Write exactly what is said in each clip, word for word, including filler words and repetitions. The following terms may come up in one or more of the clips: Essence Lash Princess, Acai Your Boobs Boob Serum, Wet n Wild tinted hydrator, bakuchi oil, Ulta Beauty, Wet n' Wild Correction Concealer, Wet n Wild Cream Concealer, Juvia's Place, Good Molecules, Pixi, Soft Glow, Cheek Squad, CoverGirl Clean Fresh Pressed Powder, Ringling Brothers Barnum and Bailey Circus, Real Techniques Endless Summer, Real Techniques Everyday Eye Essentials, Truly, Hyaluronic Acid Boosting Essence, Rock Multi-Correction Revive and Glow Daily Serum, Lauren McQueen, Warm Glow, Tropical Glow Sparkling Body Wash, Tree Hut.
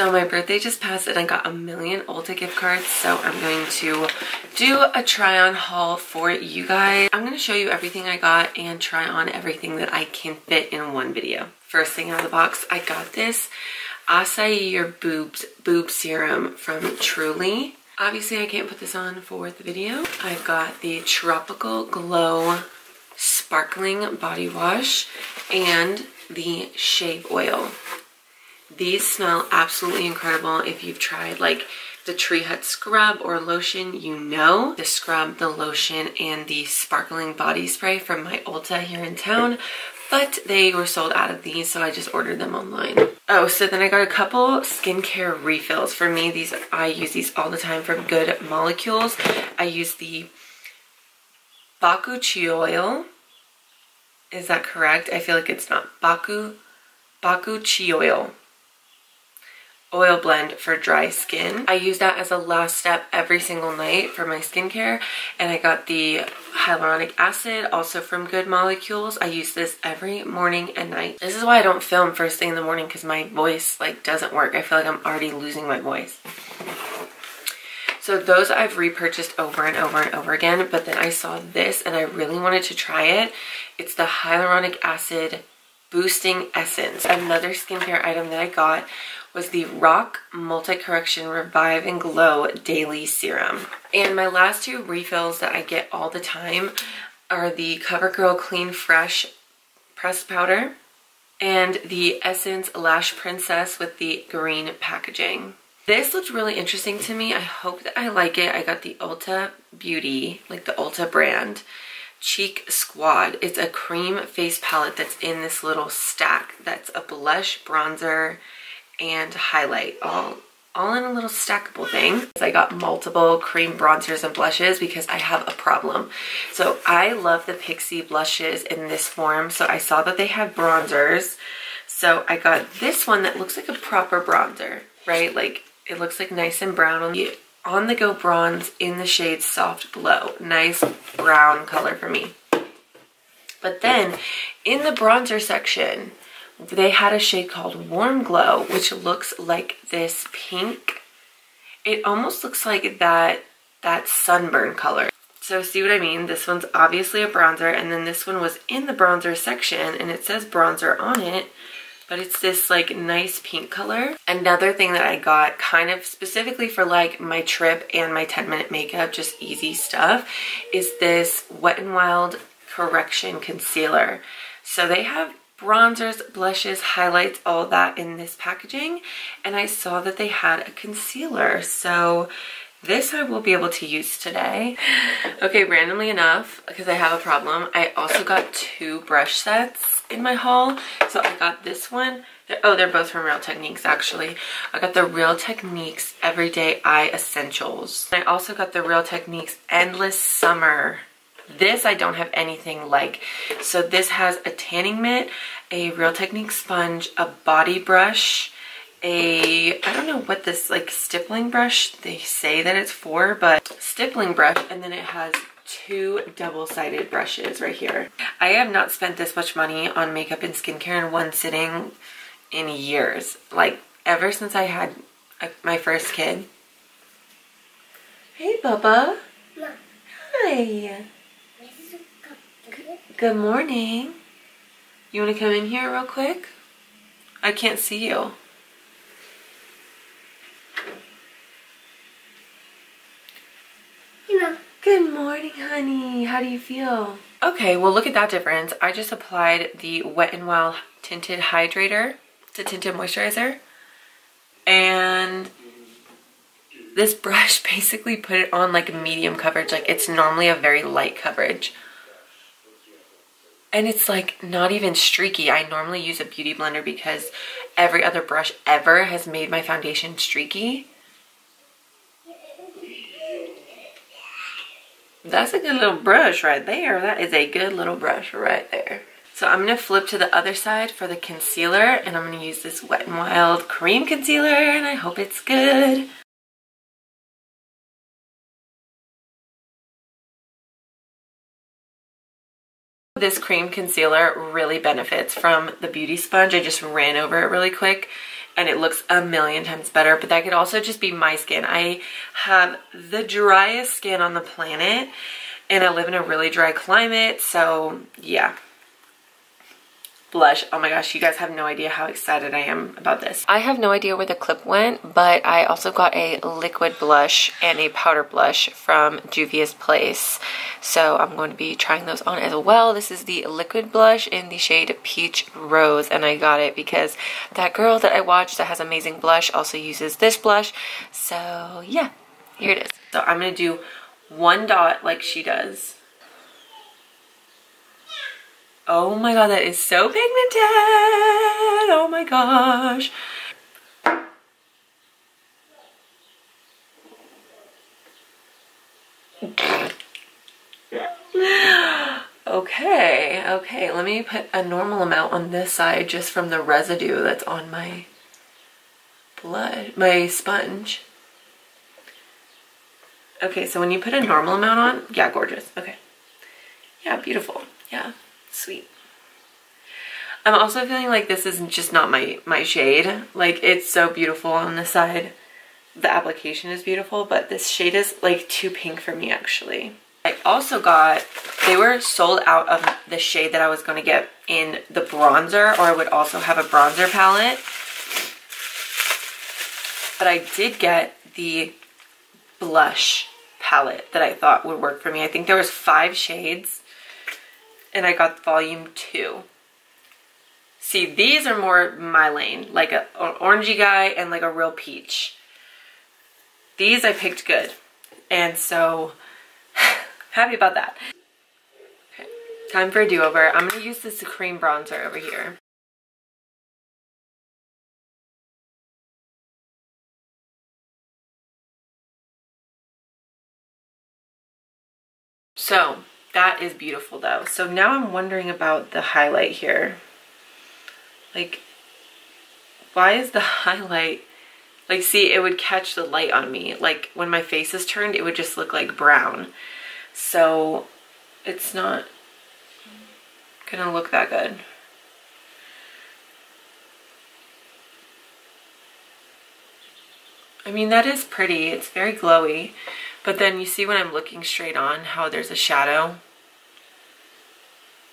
So my birthday just passed and I got a million Ulta gift cards, so I'm going to do a try on haul for you guys. I'm going to show you everything I got and try on everything that I can fit in one video. First thing out of the box, I got this Acai Your Boobs Boob Serum from Truly. Obviously I can't put this on for the video. I've got the Tropical Glow Sparkling Body Wash and the shave oil. These smell absolutely incredible. If you've tried like the Tree Hut scrub or lotion, you know the scrub, the lotion, and the sparkling body spray from my Ulta here in town, but they were sold out of these, so I just ordered them online. Oh, so then I got a couple skincare refills. For me, these I use these all the time from Good Molecules. I use the bakuchi oil. Is that correct? I feel like it's not. Baku, bakuchi oil. Oil blend for dry skin. I use that as a last step every single night for my skincare, and I got the hyaluronic acid, also from Good Molecules. I use this every morning and night. This is why I don't film first thing in the morning, because my voice like doesn't work. I feel like I'm already losing my voice. So those I've repurchased over and over and over again, but then I saw this and I really wanted to try it. It's the Hyaluronic Acid Boosting Essence. Another skincare item that I got was the Rock Multi-Correction Revive and Glow Daily Serum. And my last two refills that I get all the time are the CoverGirl Clean Fresh Pressed Powder and the Essence Lash Princess with the green packaging. This looked really interesting to me. I hope that I like it. I got the Ulta Beauty, like the Ulta brand, Cheek Squad. It's a cream face palette that's in this little stack. That's a blush, bronzer, and highlight, all, all in a little stackable thing. I got multiple cream bronzers and blushes because I have a problem. So I love the Pixi blushes in this form. So I saw that they had bronzers. So I got this one that looks like a proper bronzer, right? Like, it looks like nice and brown on the on the go bronze in the shade Soft Glow. Nice brown color for me. But then in the bronzer section, they had a shade called Warm Glow, which looks like this pink. It almost looks like that that sunburn color. So see what I mean? This one's obviously a bronzer, and then this one was in the bronzer section and it says bronzer on it, but it's this like nice pink color. Another thing that I got kind of specifically for like my trip and my ten minute makeup, just easy stuff, is this Wet n Wild Correction Concealer. So they have bronzers, blushes, highlights, all that in this packaging, and I saw that they had a concealer. So this I will be able to use today. Okay, randomly enough, because I have a problem, I also got two brush sets in my haul. So I got this one. They're, oh, they're both from Real Techniques, actually. I got the Real Techniques Everyday Eye Essentials. And I also got the Real Techniques Endless Summer. This I don't have anything like. So this has a tanning mitt, a Real Techniques sponge, a body brush, a, I don't know what this like stippling brush they say that it's for, but stippling brush, and then it has two double-sided brushes right here. I have not spent this much money on makeup and skincare in one sitting in years, like ever since I had a, my first kid. Hey Bubba. Ma. Hi. Good morning. You want to come in here real quick? I can't see you. Good morning, honey. How do you feel? Okay, well, look at that difference. I just applied the Wet n Wild tinted hydrator. It's a tinted moisturizer. And this brush basically put it on like medium coverage. Like, it's normally a very light coverage. And it's like not even streaky. I normally use a beauty blender because every other brush ever has made my foundation streaky. That's a good little brush right there. That is a good little brush right there. So I'm going to flip to the other side for the concealer, and I'm going to use this Wet n Wild Cream Concealer, and I hope it's good. This cream concealer really benefits from the beauty sponge. I just ran over it really quick. and it looks a million times better, but that could also just be my skin. I have the driest skin on the planet, and I live in a really dry climate, so yeah. Blush. Oh my gosh, you guys have no idea how excited I am about this. I have no idea where the clip went, but I also got a liquid blush and a powder blush from Juvia's Place. So I'm going to be trying those on as well. This is the liquid blush in the shade Peach Rose, and I got it because that girl that I watched that has amazing blush also uses this blush. So yeah, here it is. So I'm going to do one dot like she does. Oh my god, that is so pigmented! Oh my gosh. Okay, okay, let me put a normal amount on this side just from the residue that's on my blood, my sponge. Okay, so when you put a normal amount on, yeah, gorgeous. Okay. Yeah, beautiful. Yeah. Sweet. I'm also feeling like this is just not my my shade. Like, it's so beautiful on this side. The application is beautiful, but this shade is like too pink for me actually. I also got, they were sold out of the shade that I was going to get in the bronzer, or I would also have a bronzer palette. But I did get the blush palette that I thought would work for me. I think there was five shades. And I got volume two. See, these are more my lane, like a, an orangey guy and like a real peach. These I picked good. And so, happy about that. Okay, time for a do-over. I'm gonna use this cream bronzer over here. So, that is beautiful though. So now I'm wondering about the highlight here. Like, why is the highlight, like, see, it would catch the light on me. Like, when my face is turned, it would just look like brown. So it's not gonna look that good. I mean, that is pretty. It's very glowy. But then you see when I'm looking straight on how there's a shadow.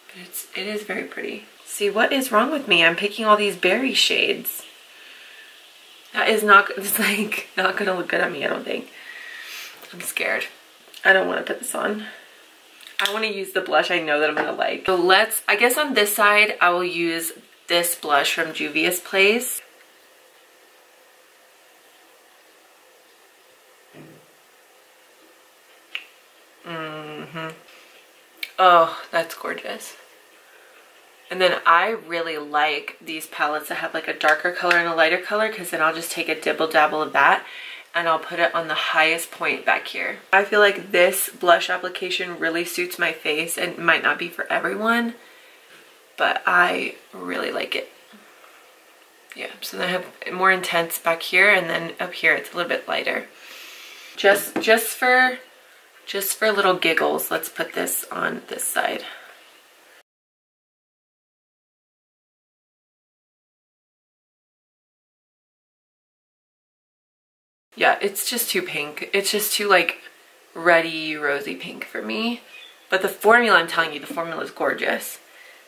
But it's, it is very pretty. See, what is wrong with me? I'm picking all these berry shades. That is not, it's like not gonna look good on me, I don't think. I'm scared. I don't wanna put this on. I wanna use the blush I know that I'm gonna like. So let's, I guess on this side, I will use this blush from Juvia's Place. Oh, that's gorgeous. And then I really like these palettes that have like a darker color and a lighter color, because then I'll just take a dibble dabble of that and I'll put it on the highest point back here. I feel like this blush application really suits my face, and might not be for everyone, but I really like it. Yeah, so then I have more intense back here, and then up here it's a little bit lighter. Just, just for... Just for little giggles, let's put this on this side. Yeah, it's just too pink. It's just too like reddy, rosy pink for me. But the formula, I'm telling you, the formula is gorgeous.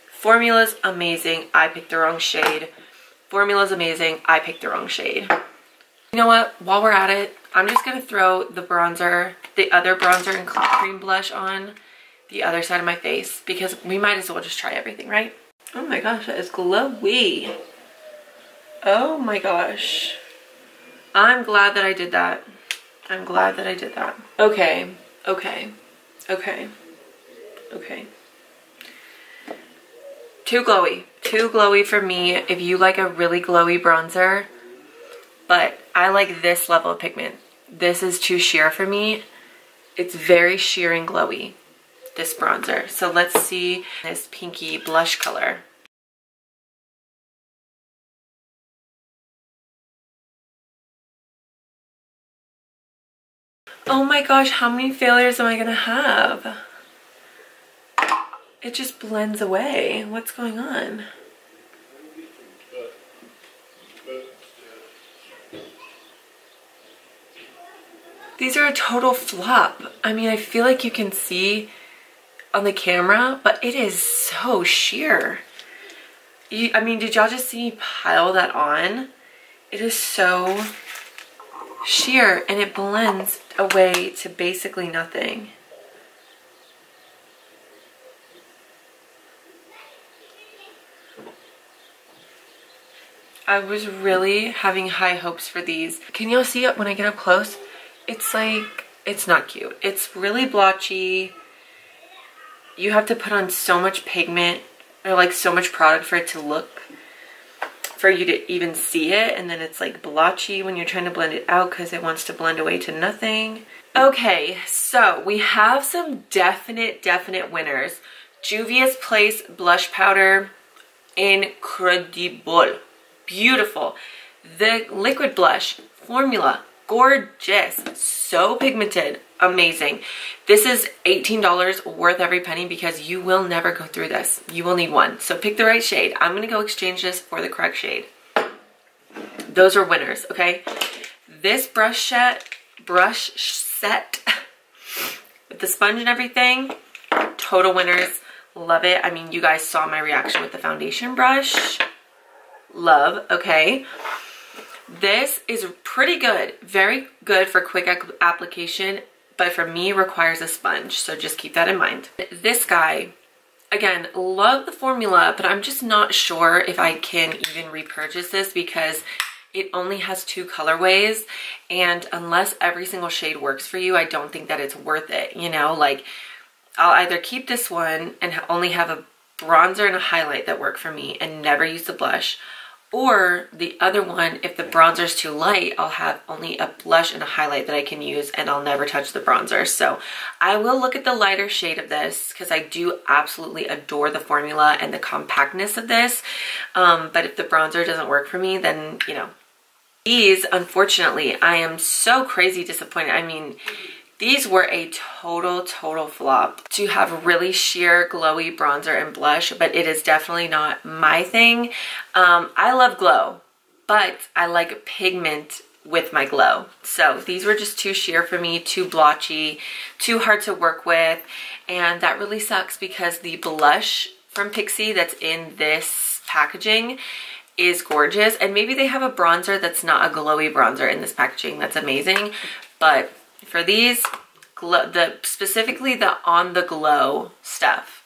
Formula's amazing. I picked the wrong shade. Formula's amazing. I picked the wrong shade. You know what? While we're at it, I'm just gonna throw the bronzer, the other bronzer and cream blush on the other side of my face, because we might as well just try everything, right? Oh my gosh, that is glowy. Oh my gosh. I'm glad that I did that. I'm glad that I did that. Okay, okay, okay, okay. Too glowy, too glowy for me. If you like a really glowy bronzer, but I like this level of pigment. This is too sheer for me. It's very sheer and glowy, this bronzer. So let's see this pinky blush color. Oh my gosh, how many failures am I gonna have? It just blends away. What's going on? These are a total flop. I mean, I feel like you can see on the camera, but it is so sheer. You, I mean, did y'all just see me pile that on? It is so sheer, and it blends away to basically nothing. I was really having high hopes for these. Can y'all see it when I get up close? It's like, it's not cute. It's really blotchy. You have to put on so much pigment or like so much product for it to look, for you to even see it. And then it's like blotchy when you're trying to blend it out because it wants to blend away to nothing. Okay, so we have some definite, definite winners. Juvia's Place blush powder, incredible. Beautiful. The liquid blush formula, gorgeous, so pigmented, amazing. This is eighteen dollars, worth every penny, because you will never go through this. You will need one. So pick the right shade. I'm going to go exchange this for the correct shade. Those are winners, okay? This brush set, brush set with the sponge and everything, total winners. Love it. I mean, you guys saw my reaction with the foundation brush. Love. Okay, this is pretty good, very good for quick application, but for me requires a sponge, so just keep that in mind. This guy, again, love the formula, but I'm just not sure if I can even repurchase this because it only has two colorways, and unless every single shade works for you, I don't think that it's worth it, you know? Like, I'll either keep this one and only have a bronzer and a highlight that work for me and never use the blush, or the other one, if the bronzer is too light, I'll have only a blush and a highlight that I can use and I'll never touch the bronzer. So I will look at the lighter shade of this because I do absolutely adore the formula and the compactness of this, um, but if the bronzer doesn't work for me, then, you know, these, unfortunately, I am so crazy disappointed. I mean, these were a total, total flop. To have really sheer, glowy bronzer and blush, but it is definitely not my thing. Um, I love glow, but I like pigment with my glow. So these were just too sheer for me, too blotchy, too hard to work with. And that really sucks because the blush from Pixi that's in this packaging is gorgeous. And maybe they have a bronzer that's not a glowy bronzer in this packaging. That's amazing, but for these, glow, the specifically the on the glow stuff,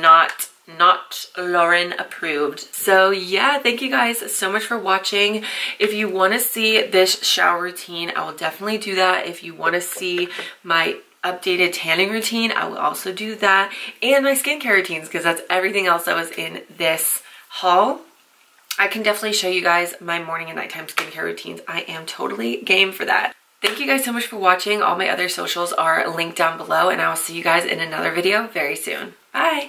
not not Lauren approved. So yeah, thank you guys so much for watching. If you want to see this shower routine, I will definitely do that. If you want to see my updated tanning routine, I will also do that, and my skincare routines, because that's everything else that was in this haul. I can definitely show you guys my morning and nighttime skincare routines. I am totally game for that. Thank you guys so much for watching. All my other socials are linked down below, and I will see you guys in another video very soon. Bye.